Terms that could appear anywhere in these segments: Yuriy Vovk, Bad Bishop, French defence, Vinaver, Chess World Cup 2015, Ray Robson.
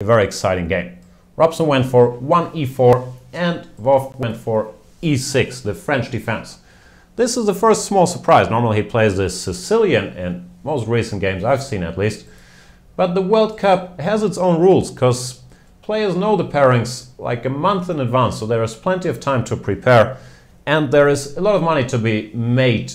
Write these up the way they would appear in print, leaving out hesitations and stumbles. A very exciting game. Robson went for 1e4 and Vovk went for e6, the French defense. This is the first small surprise. Normally he plays the Sicilian in most recent games I've seen at least. But the World Cup has its own rules, because players know the pairings like a month in advance, so there is plenty of time to prepare. And there is a lot of money to be made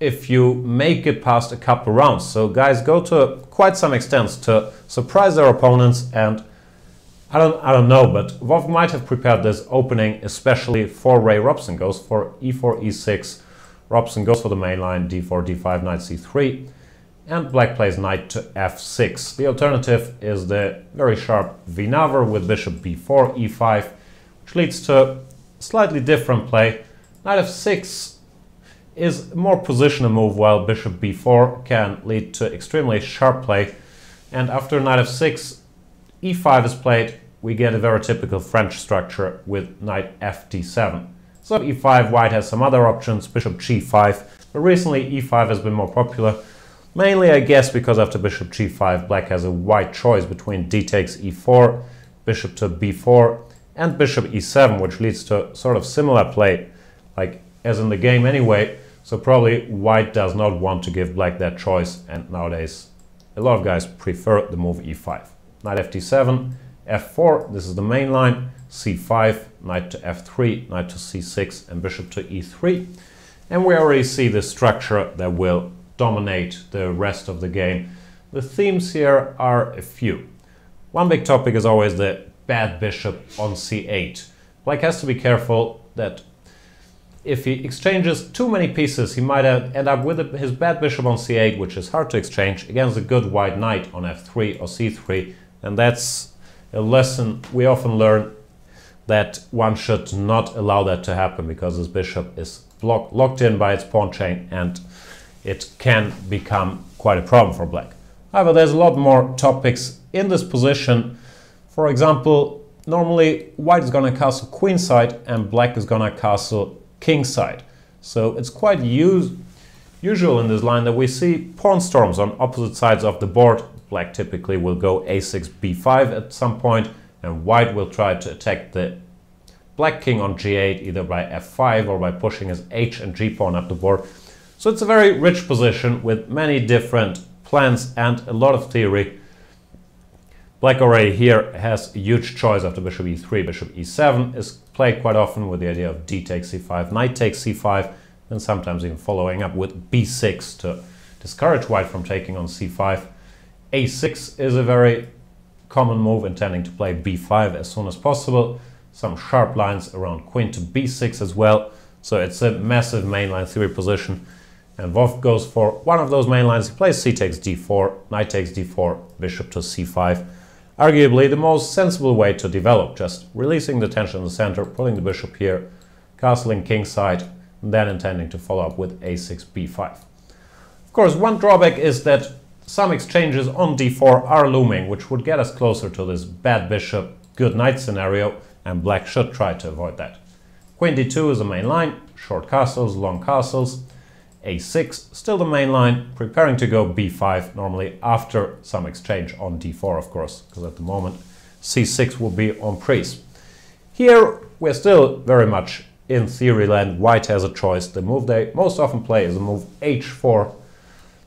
if you make it past a couple rounds. So guys go to quite some extent to surprise their opponents, and I don't know, but Vovk might have prepared this opening, especially for Ray Robson. Goes for e4, e6, Robson goes for the main line, d4, d5, knight c3, and black plays knight to f6. The alternative is the very sharp Vinaver with bishop b4, e5, which leads to slightly different play. Knight f6 is more positional move, while bishop b4 can lead to extremely sharp play. And after knight f6, e5 is played. We get a very typical French structure with knight fd7. So e5, white has some other options, bishop g5, but recently e5 has been more popular, mainly I guess because after bishop g5 black has a wide choice between d takes e4, bishop to b4, and bishop e7, which leads to sort of similar play like as in the game anyway. So probably white does not want to give black that choice, and nowadays a lot of guys prefer the move e5. Knight ft7, f4, this is the main line, c5, knight to f3, knight to c6, and bishop to e3. And we already see the structure that will dominate the rest of the game. The themes here are a few. One big topic is always the bad bishop on c8. Black has to be careful that if he exchanges too many pieces, he might end up with his bad bishop on c8, which is hard to exchange, against a good white knight on f3 or c3. And that's a lesson we often learn, that one should not allow that to happen, because this bishop is locked in by its pawn chain, and it can become quite a problem for black. However, there's a lot more topics in this position. For example, normally white is going to castle queenside and black is going to castle kingside. So it's quite usual in this line that we see pawn storms on opposite sides of the board. Black typically will go a6, b5 at some point, and white will try to attack the black king on g8 either by f5 or by pushing his h and g pawn up the board. So it's a very rich position with many different plans and a lot of theory. Black already here has a huge choice after bishop e3. Bishop e7 is played quite often with the idea of d takes c5, knight takes c5, and sometimes even following up with b6 to discourage white from taking on c5. a6 is a very common move, intending to play b5 as soon as possible. Some sharp lines around queen to b6 as well. So it's a massive mainline theory position. And Vovk goes for one of those main lines. He plays c takes d4, knight takes d4, bishop to c5. Arguably the most sensible way to develop, just releasing the tension in the center, pulling the bishop here, castling kingside, and then intending to follow up with a6, b5. Of course, one drawback is that some exchanges on d4 are looming, which would get us closer to this bad bishop, good knight scenario, and black should try to avoid that. Queen d2 is the main line, short castles, long castles. a6, still the main line, preparing to go b5, normally after some exchange on d4, of course, because at the moment c6 will be on priest. Here we're still very much in theory land. White has a choice. The move they most often play is the move h4,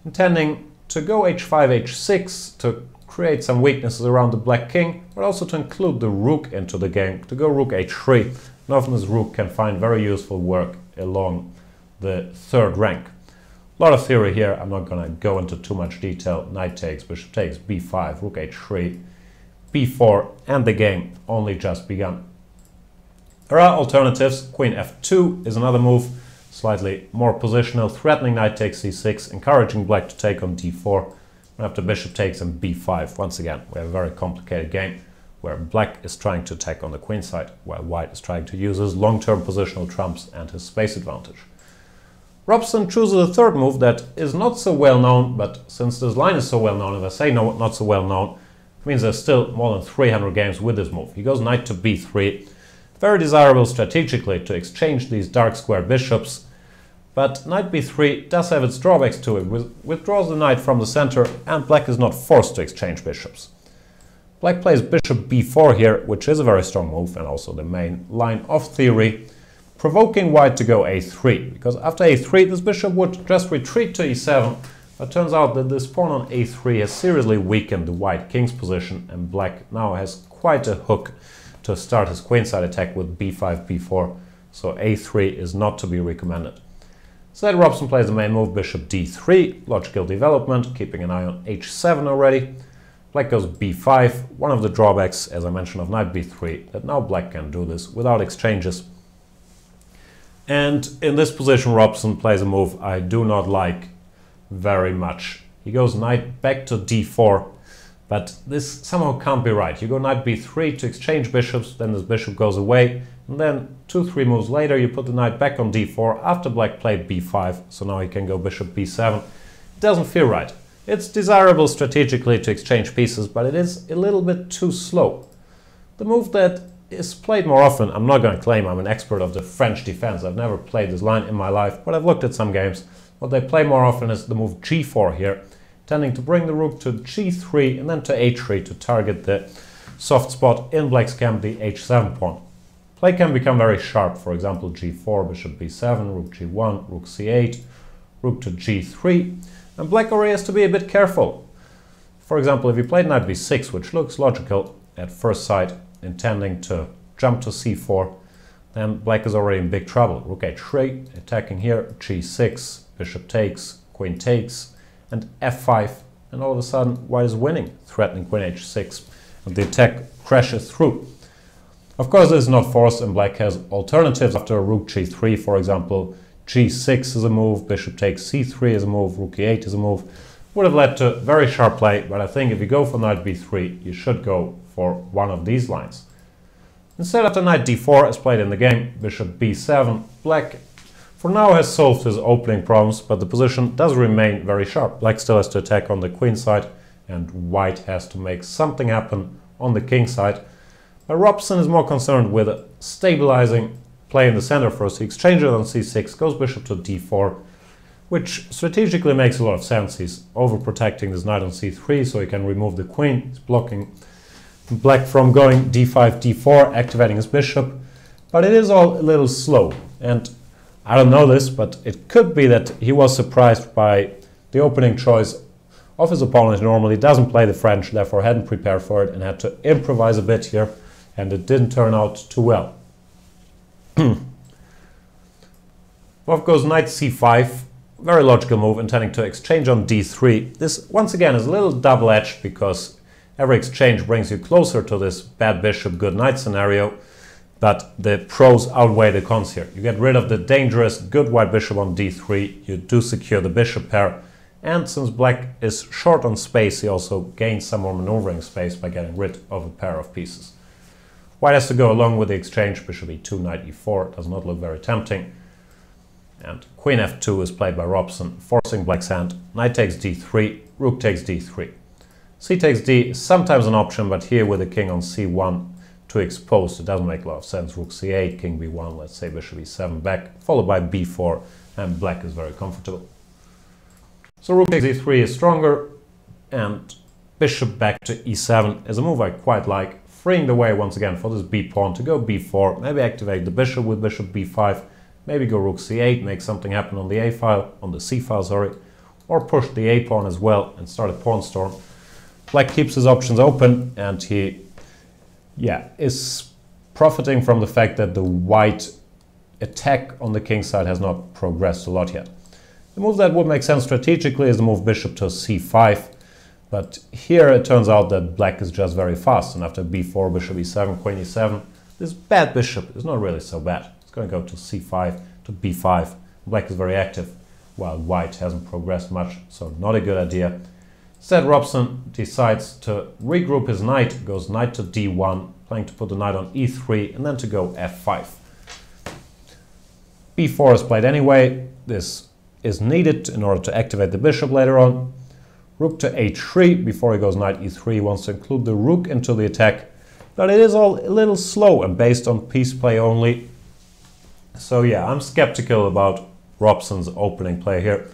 intending to go h5, h6 to create some weaknesses around the black king, but also to include the rook into the game, to go rook h3, and often this rook can find very useful work along the third rank. A lot of theory here, I'm not going to go into too much detail. Knight takes, bishop takes, b5, rook h3, b4, and the game only just begun. There are alternatives. Queen f2 is another move, slightly more positional, threatening knight takes c6, encouraging black to take on d4, and after bishop takes and b5. Once again, we have a very complicated game where black is trying to attack on the queen side, while white is trying to use his long-term positional trumps and his space advantage. Robson chooses a third move that is not so well known, but since this line is so well known, if I say no, not so well known, it means there's still more than 300 games with this move. He goes knight to b3, very desirable strategically to exchange these dark square bishops, but knight b3 does have its drawbacks to it. Withdraws the knight from the center, and black is not forced to exchange bishops. Black plays bishop b4 here, which is a very strong move and also the main line of theory, provoking white to go a3, because after a3 this bishop would just retreat to e7, but turns out that this pawn on a3 has seriously weakened the white king's position, and black now has quite a hook to start his queenside attack with b5, b4, so a3 is not to be recommended. So then Robson plays the main move, bishop d3, logical development, keeping an eye on h7 already. Black goes b5, one of the drawbacks, as I mentioned, of knight b3, that now black can do this without exchanges. And in this position Robson plays a move I do not like very much. He goes knight back to d4, but this somehow can't be right. You go knight b3 to exchange bishops, then this bishop goes away, and then 2-3 moves later you put the knight back on d4 after black played b5, so now he can go bishop b7. It doesn't feel right. It's desirable strategically to exchange pieces, but it is a little bit too slow. The move that is played more often, I'm not going to claim I'm an expert of the French defense, I've never played this line in my life, but I've looked at some games. What they play more often is the move g4 here, tending to bring the rook to g3 and then to h3 to target the soft spot in black's camp, the h7 pawn. Play can become very sharp, for example g4, bishop b7, rook g1, rook c8, rook to g3, and black already has to be a bit careful. For example, if you played knight b6, which looks logical at first sight, intending to jump to c4, then black is already in big trouble. Rook a3, attacking here, g6, bishop takes, queen takes, and f5, and all of a sudden white is winning, threatening queen h6, and the attack crashes through. Of course this is not forced, and black has alternatives after rook g3, for example. g6 is a move, bishop takes c3 is a move, rook e8 is a move. Would have led to very sharp play, but I think if you go for knight b3, you should go for one of these lines. Instead, after knight d4 is played in the game, bishop b7, black for now has solved his opening problems, but the position does remain very sharp. Black still has to attack on the queen side, and white has to make something happen on the king side. But Robson is more concerned with stabilizing play in the center first. He exchanges on c6, goes bishop to d4, which strategically makes a lot of sense. He's overprotecting this knight on c3 so he can remove the queen. He's blocking black from going d5, d4, activating his bishop, but it is all a little slow. And I don't know this, but it could be that he was surprised by the opening choice of his opponent. He normally doesn't play the French, therefore hadn't prepared for it and had to improvise a bit here, and it didn't turn out too well. Vovk goes knight c5, very logical move, intending to exchange on d3. This once again is a little double-edged, because every exchange brings you closer to this bad bishop, good knight scenario, but the pros outweigh the cons here. You get rid of the dangerous good white bishop on d3, you do secure the bishop pair, and since black is short on space, he also gains some more maneuvering space by getting rid of a pair of pieces. White has to go along with the exchange, bishop e2, knight e4, does not look very tempting. And queen f2 is played by Robson, forcing black's hand. Knight takes d3, rook takes d3. C takes d is sometimes an option, but here with the king on c1 to expose, it doesn't make a lot of sense. Rook c8, king b1, let's say bishop e7 back, followed by b4, and black is very comfortable. So rook takes e3 is stronger, and bishop back to e7 is a move I quite like, freeing the way once again for this b pawn to go b4, maybe activate the bishop with bishop b5, maybe go rook c8, make something happen on the c file, or push the a pawn as well and start a pawn storm. Black keeps his options open, and he is profiting from the fact that the white attack on the king side has not progressed a lot yet. The move that would make sense strategically is the move bishop to c5, but here it turns out that black is just very fast, and after b4, bishop e7, queen e7, this bad bishop is not really so bad. It's going to go to c5, to b5. Black is very active, while white hasn't progressed much, so not a good idea. Instead, Robson decides to regroup his knight, goes knight to d1, planning to put the knight on e3 and then to go f5. b4 is played anyway, this is needed in order to activate the bishop later on. Rook to h3, before he goes knight e3, he wants to include the rook into the attack, but it is all a little slow and based on piece play only. So yeah, I'm skeptical about Robson's opening play here.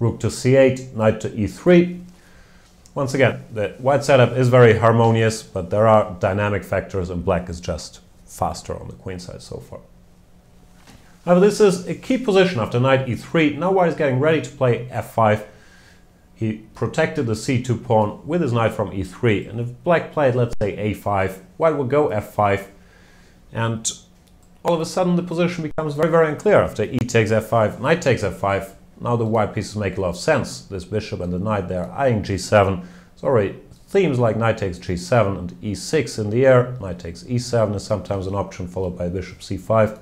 Rook to c8, knight to e3. Once again, the white setup is very harmonious, but there are dynamic factors and black is just faster on the queen side so far. Now this is a key position after knight e3. Now white is getting ready to play f5. He protected the c2 pawn with his knight from e3, and if black played, let's say, a5, white will go f5, and all of a sudden the position becomes very, very unclear. After e takes f5, knight takes f5, now the white pieces make a lot of sense. This bishop and the knight, they're eyeing g7. It's already themes like knight takes g7 and e6 in the air. Knight takes e7 is sometimes an option, followed by bishop c5.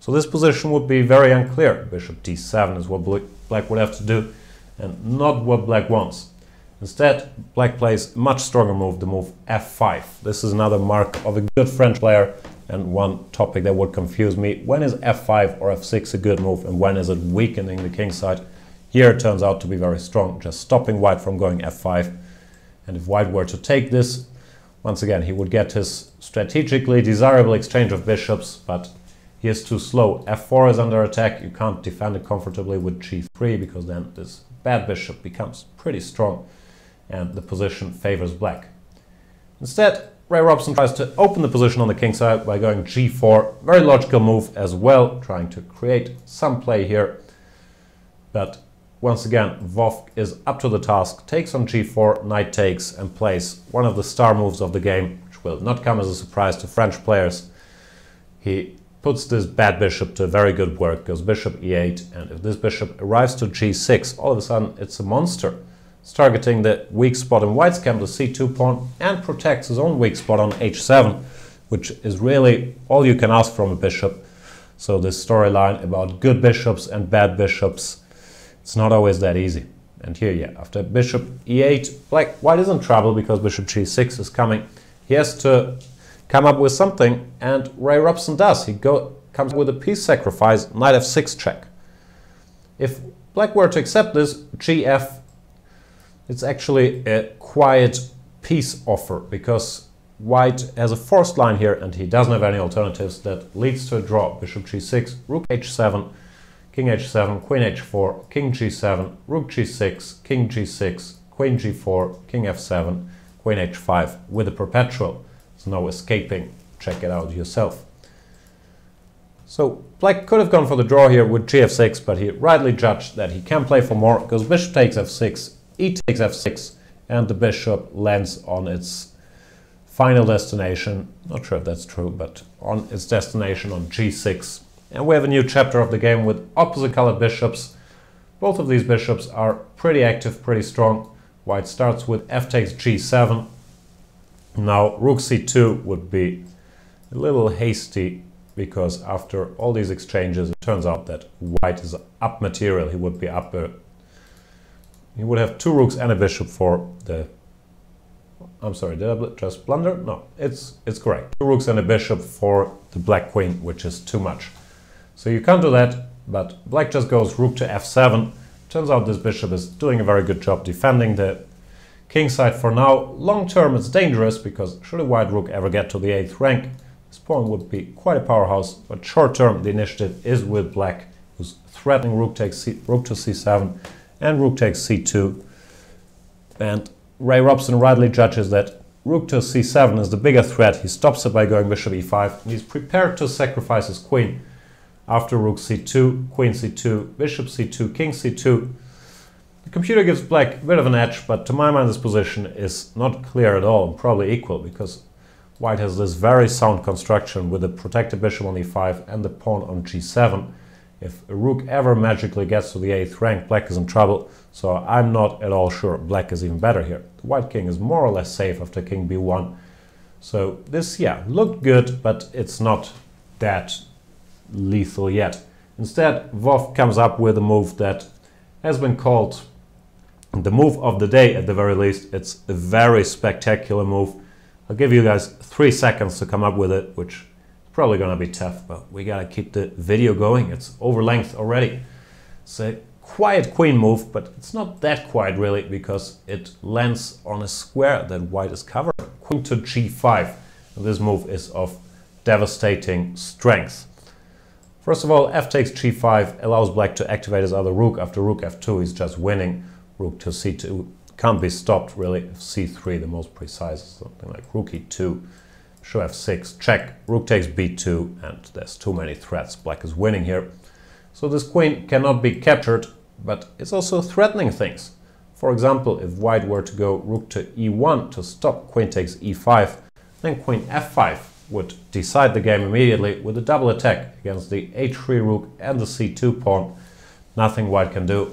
So this position would be very unclear. Bishop d7 is what black would have to do, and not what black wants. Instead, black plays a much stronger move, the move f5. This is another mark of a good French player, and one topic that would confuse me. When is f5 or f6 a good move, and when is it weakening the king side? Here it turns out to be very strong, just stopping white from going f5. And if white were to take this, once again, he would get his strategically desirable exchange of bishops, but he is too slow. f4 is under attack. You can't defend it comfortably with g3, because then this bad bishop becomes pretty strong and the position favors black. Instead, Ray Robson tries to open the position on the king side by going g4. Very logical move as well, trying to create some play here. But once again, Vovk is up to the task, takes on g4, knight takes, and plays one of the star moves of the game, which will not come as a surprise to French players. He puts this bad bishop to very good work, goes bishop e8, and if this bishop arrives to g6, all of a sudden it's a monster. It's targeting the weak spot in white's camp, the c2 pawn, and protects his own weak spot on h7, which is really all you can ask from a bishop. So this storyline about good bishops and bad bishops, it's not always that easy. And here, yeah, after bishop e8, white is in trouble because bishop g6 is coming. He has to come up with something, and Ray Robson does. He comes with a piece sacrifice, knight f6 check. If black were to accept this, gf, it's actually a quiet piece offer, because white has a forced line here and he doesn't have any alternatives. That leads to a draw. Bishop g6, rook h7, king h7, queen h4, king g7, rook g6, king g6, queen g4, king f7, queen h5 with a perpetual. No escaping. Check it out yourself. So black could have gone for the draw here with gf6, but he rightly judged that he can play for more, because bishop takes f6, e takes f6, and the bishop lands on its final destination. Not sure if that's true, but on its destination on g6. And we have a new chapter of the game with opposite colored bishops. Both of these bishops are pretty active, pretty strong. White starts with f takes g7. Now rook c2 would be a little hasty, because after all these exchanges it turns out that white is up material. He would be up he would have two rooks and a bishop for the I'm sorry, did I just blunder? No, it's correct. Two rooks and a bishop for the black queen, which is too much. So you can't do that, but black just goes rook to f7. Turns out this bishop is doing a very good job defending the king side for now. Long term it's dangerous, because should a white rook ever get to the 8th rank, this pawn would be quite a powerhouse, but short term the initiative is with black, who's threatening rook to c7 and rook takes c2. And Ray Robson rightly judges that rook to c7 is the bigger threat. He stops it by going bishop e5, and he's prepared to sacrifice his queen. After rook c2, queen c2, bishop c2, king c2, the computer gives black a bit of an edge, but to my mind this position is not clear at all, and probably equal, because white has this very sound construction with the protected bishop on e5 and the pawn on g7. If a rook ever magically gets to the 8th rank, black is in trouble, so I'm not at all sure black is even better here. The white king is more or less safe after king b1. So this, yeah, looked good, but it's not that lethal yet. Instead, Vovk comes up with a move that has been called the move of the day, at the very least. It's a very spectacular move. I'll give you guys 3 seconds to come up with it, which is probably gonna be tough, but we gotta keep the video going. It's over length already. It's a quiet queen move, but it's not that quiet really, because it lands on a square that white is covering. Queen to g5. And this move is of devastating strength. First of all, f takes g5 allows black to activate his other rook. After rook f2, he's just winning. Rook to c2, can't be stopped really. c3, the most precise, something like rook e2, show f6, check, rook takes b2, and there's too many threats. Black is winning here. So this queen cannot be captured, but it's also threatening things. For example, if white were to go rook to e1 to stop queen takes e5, then queen f5 would decide the game immediately with a double attack against the h3 rook and the c2 pawn. Nothing white can do.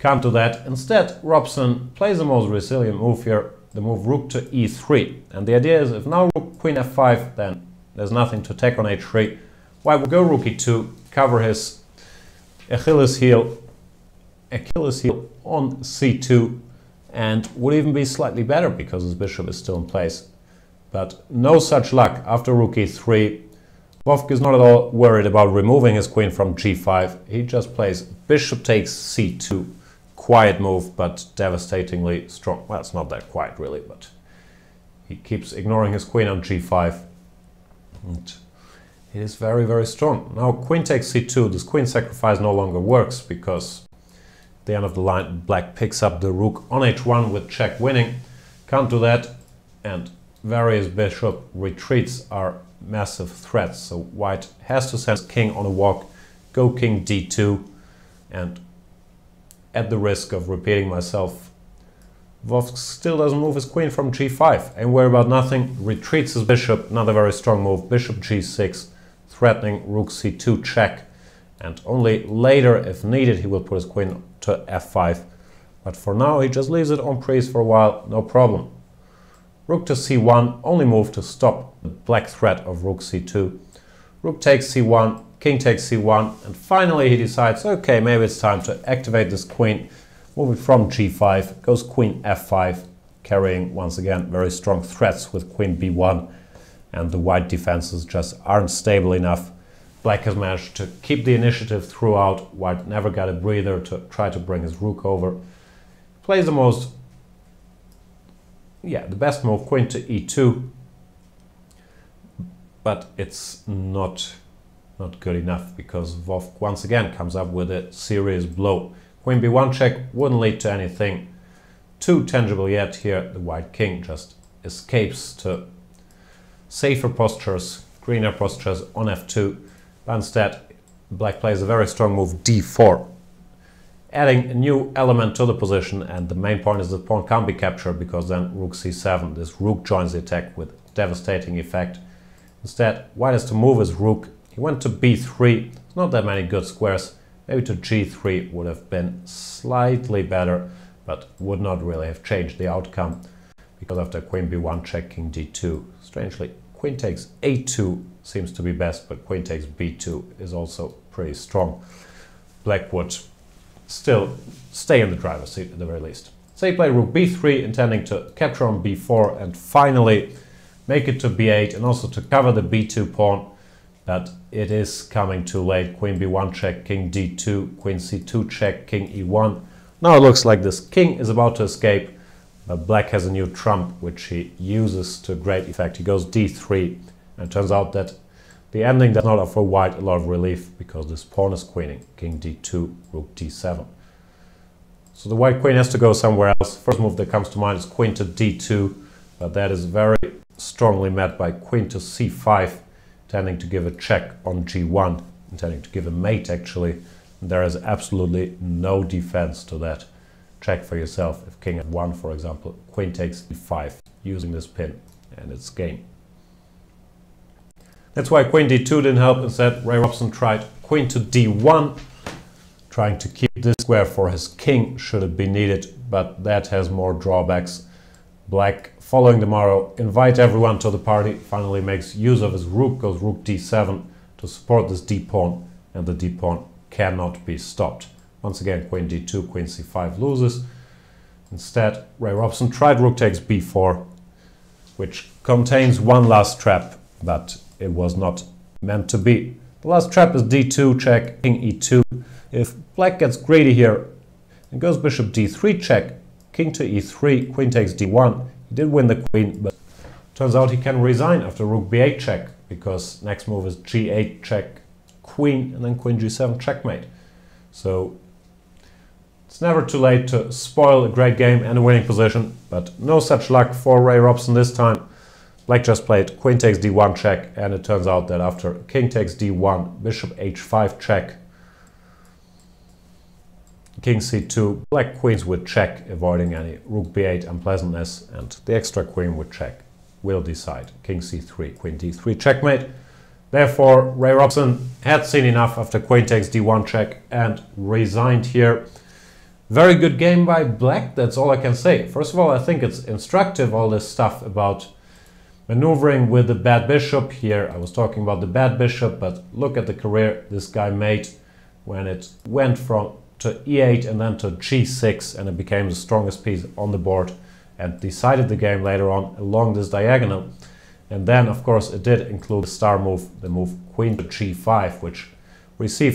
Can't do that. Instead, Robson plays the most resilient move here, the move rook to e3. And the idea is, if now rook queen f5, then there's nothing to attack on h3. White would go rook e2, cover his Achilles heel on c2, and would even be slightly better because his bishop is still in place. But no such luck. After rook e3, Vovk is not at all worried about removing his queen from g5. He just plays bishop takes c2. Quiet move, but devastatingly strong. Well, it's not that quiet really, but he keeps ignoring his queen on g5. And it is very, very strong. Now queen takes c2. This queen sacrifice no longer works because at the end of the line, black picks up the rook on h1 with check winning. Can't do that, and various bishop retreats are massive threats. So white has to send king on a walk, go king d2, and at the risk of repeating myself, Vovk still doesn't move his queen from g5. Ain't worried about nothing, retreats his bishop, another very strong move, bishop g6, threatening rook c2 check, and only later, if needed, he will put his queen to f5. But for now, he just leaves it on priest for a while, no problem. Rook to c1, only move to stop the black threat of rook c2. Rook takes c1, king takes c1, and finally he decides, okay, maybe it's time to activate this queen. Moving from g5, goes queen f5, carrying once again very strong threats with queen b1, and the white defenses just aren't stable enough. Black has managed to keep the initiative throughout. White never got a breather to try to bring his rook over. Plays the best move, queen to e2, but it's not good enough because Vovk once again comes up with a serious blow. Queen b1 check wouldn't lead to anything too tangible yet. Here the white king just escapes to safer postures, greener postures on f2, but instead black plays a very strong move d4, adding a new element to the position, and the main point is that pawn can't be captured because then rook c7, this rook joins the attack with devastating effect. Instead, white has to move his rook. He went to b3, there's not that many good squares. Maybe to g3 would have been slightly better, but would not really have changed the outcome because after queen b1 check, king d2. Strangely, queen takes a2 seems to be best, but queen takes b2 is also pretty strong. Black would still stay in the driver's seat at the very least. So you play rook b3, intending to capture on b4 and finally make it to b8 and also to cover the b2 pawn, but it is coming too late. Queen b1 check, king d2, queen c2 check, king e1. Now it looks like this king is about to escape, but black has a new trump which he uses to great effect. He goes d3, and it turns out that the ending does not offer white a lot of relief because this pawn is queening, king d2, rook d7. So the white queen has to go somewhere else. First move that comes to mind is queen to d2, but that is very strongly met by queen to c5, intending to give a check on g1, intending to give a mate actually. There is absolutely no defense to that. Check for yourself if king f1, for example, queen takes e5, using this pin, and it's game. That's why queen d2 didn't help. Instead, Ray Robson tried queen to d1, trying to keep this square for his king should it be needed, but that has more drawbacks. Black, following the motto, invite everyone to the party, finally makes use of his rook, goes rook d7 to support this d-pawn, and the d-pawn cannot be stopped. Once again, queen d2, queen c5 loses. Instead, Ray Robson tried rook takes b4, which contains one last trap, but it was not meant to be. The last trap is d2 check, king e2. If black gets greedy here and goes bishop d3 check, king to e3, queen takes d1. He did win the queen, but turns out he can resign after rook b8 check because next move is g8 check, queen, and then queen g7 checkmate. So It's never too late to spoil a great game and a winning position, but no such luck for Ray Robson this time. Black just played queen takes d1 check, and it turns out that after king takes d1, bishop h5 check, king c2, black queens would check, avoiding any rook b8 unpleasantness, and the extra queen would check. Will decide king c3, queen d3 checkmate. Therefore, Ray Robson had seen enough after queen takes d1 check and resigned here. Very good game by black, that's all I can say. First of all, I think it's instructive, all this stuff about maneuvering with the bad bishop. Here I was talking about the bad bishop, but look at the career this guy made when it went from to e8 and then to g6, and it became the strongest piece on the board and decided the game later on along this diagonal. And then, of course, it did include the star move, the move queen to g5, which received